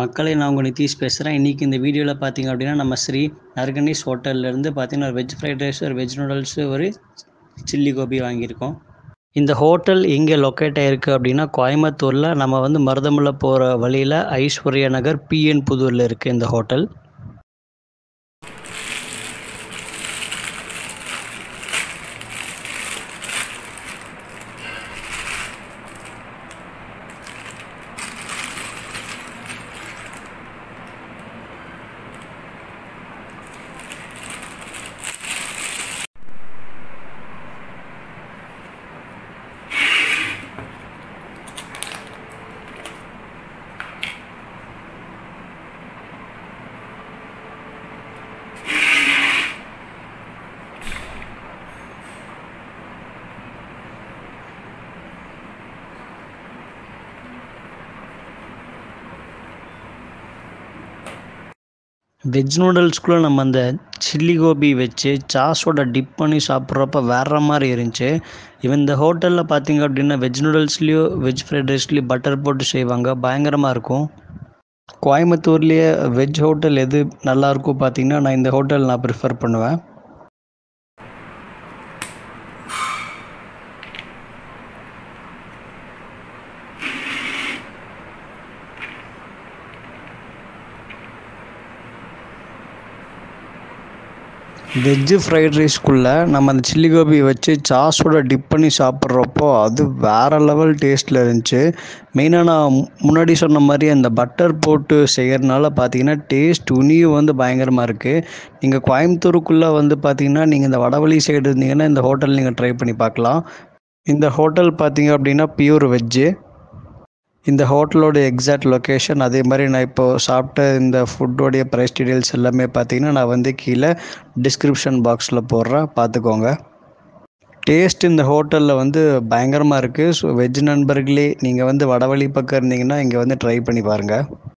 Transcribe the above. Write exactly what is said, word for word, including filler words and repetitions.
மக்களை நான் உங்கள் நிதிஷ் பேசுகிறேன். இன்றைக்கி இந்த வீடியோவில் பார்த்திங்க அப்படின்னா நம்ம ஸ்ரீ நர்கனிஸ் ஹோட்டல்லேருந்து பார்த்திங்கன்னா ஒரு வெஜ் ஃப்ரைட் ரைஸ், ஒரு வெஜ் நூடுல்ஸு, ஒரு சில்லி கோபி வாங்கியிருக்கோம். இந்த ஹோட்டல் எங்கே லொக்கேட் ஆகிருக்கு அப்படின்னா கோயம்புத்தூரில் நம்ம வந்து மருதமலை போகிற வழியில் ஐஸ்வர்யா நகர் பிஎன் புதூரில் இருக்குது இந்த ஹோட்டல். வெஜ் நூடுல்ஸ்குள்ளே நம்ம அந்த சில்லி கோபி வச்சு சாஸோட டிப் பண்ணி சாப்பிட்றப்ப வேறு மாதிரி இருந்துச்சு. இவன் இந்த ஹோட்டலில் பார்த்திங்க அப்படின்னா வெஜ் நூடுல்ஸ்லேயோ வெஜ் ஃப்ரைட் ரைஸ்லேயோ பட்டர் போட்டு செய்வாங்க, பயங்கரமாக இருக்கும். கோயம்புத்தூர்லேயே வெஜ் ஹோட்டல் எது நல்லாயிருக்கும் பார்த்திங்கன்னா நான் இந்த ஹோட்டல் நான் ப்ரிஃபர் பண்ணுவேன். வெஜ்ஜு ஃப்ரைட் ரைஸ்க்குள்ளே நம்ம அந்த சில்லி கோபி வச்சு சாஸோட டிப் பண்ணி சாப்பிட்றப்போ அது வேறு லெவல் டேஸ்ட்டில் இருந்துச்சு. மெயினாக நான் முன்னாடி சொன்ன மாதிரி அந்த பட்டர் போட்டு செய்கிறதுனால பார்த்திங்கன்னா டேஸ்ட் உனியும் வந்து பயங்கரமாக இருக்குது. நீங்கள் கோயம்புத்தூருக்குள்ளே வந்து பார்த்திங்கன்னா நீங்கள் இந்த வடவழி சைடு இருந்தீங்கன்னா இந்த ஹோட்டல் நீங்கள் ட்ரை பண்ணி பார்க்கலாம். இந்த ஹோட்டல் பார்த்திங்க அப்படின்னா பியூர் வெஜ்ஜு. இந்த ஹோட்டலோட எக்ஸாக்ட் லொக்கேஷன், அதே மாதிரி நான் இப்போது சாப்பிட்ட இந்த ஃபுட்டோடைய ப்ரைஸ் டீட்டெயில்ஸ் எல்லாமே பார்த்திங்கன்னா நான் வந்து கீழே டிஸ்கிரிப்ஷன் பாக்ஸில் போடுறேன், பார்த்துக்கோங்க. டேஸ்ட் இந்த ஹோட்டலில் வந்து பயங்கரமாக இருக்குது. ஸோ வெஜ் நண்பர்களே, நீங்கள் வந்து வடவழி பக்கம் இருந்தீங்கன்னா இங்கே வந்து ட்ரை பண்ணி பாருங்கள்.